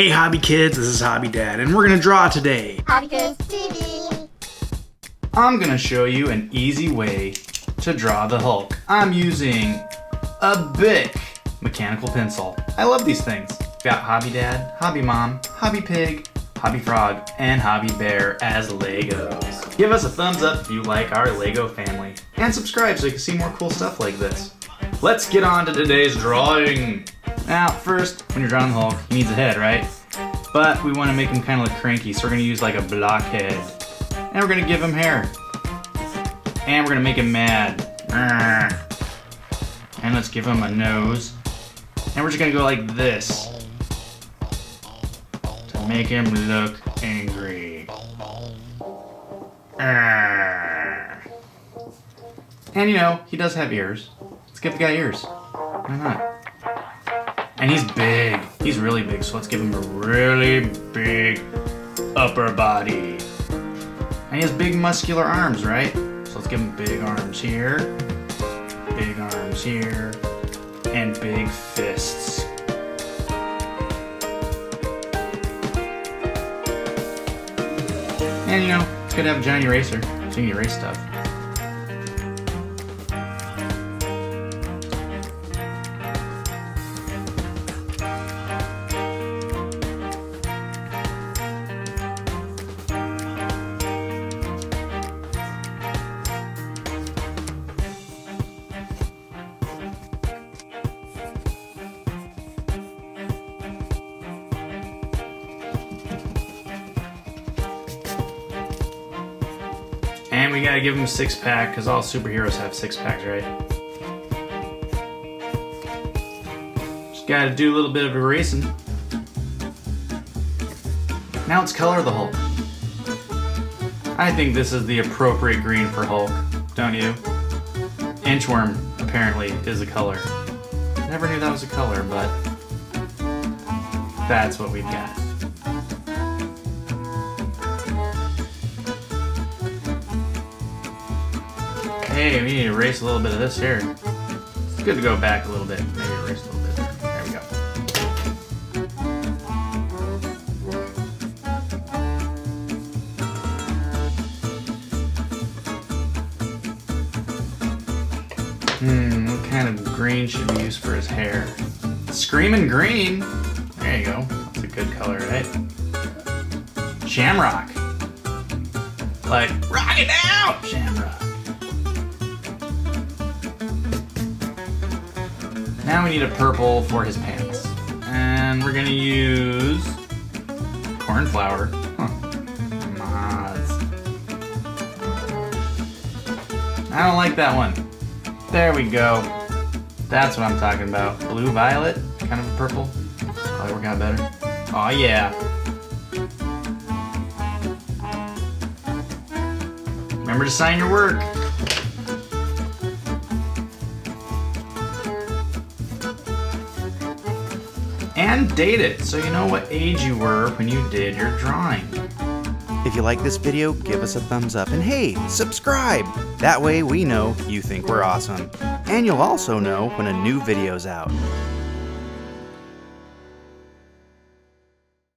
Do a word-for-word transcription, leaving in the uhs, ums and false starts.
Hey Hobby Kids, this is Hobby Dad, and we're gonna draw today. Hobby Kids T V. I'm gonna show you an easy way to draw the Hulk. I'm using a Bic mechanical pencil. I love these things. We've got Hobby Dad, Hobby Mom, Hobby Pig, Hobby Frog, and Hobby Bear as Legos. Give us a thumbs up if you like our Lego family, and subscribe so you can see more cool stuff like this. Let's get on to today's drawing. Now, first, when you're drawing the Hulk, he needs a head, right? But we want to make him kind of look cranky, so we're going to use like a block head. And we're going to give him hair. And we're going to make him mad. And let's give him a nose. And we're just going to go like this. To make him look angry. And you know, he does have ears. Let's give the guy ears. Why not? And he's big. He's really big, so let's give him a really big upper body. And he has big muscular arms, right? So let's give him big arms here, big arms here, and big fists. And you know, it's good to have a giant eraser, so you can erase stuff. And we gotta give him six pack, cause all superheroes have six packs, right? Just gotta do a little bit of erasing. Now let's color the Hulk. I think this is the appropriate green for Hulk, don't you? Inchworm, apparently, is a color. Never knew that was a color, but that's what we've got. Hey, we need to erase a little bit of this here. It's good to go back a little bit. Maybe erase a little bit. There we go. Hmm, what kind of green should we use for his hair? Screaming green! There you go. That's a good color, right? Shamrock! Like, rock it out! Shamrock! Now we need a purple for his pants. And we're gonna use cornflower. Huh. Mods. I don't like that one. There we go. That's what I'm talking about. Blue violet, kind of a purple. Probably work out better. Aw yeah. Remember to sign your work. And date it, so you know what age you were when you did your drawing. If you like this video, give us a thumbs up, and hey, subscribe! That way we know you think we're awesome. And you'll also know when a new video's out.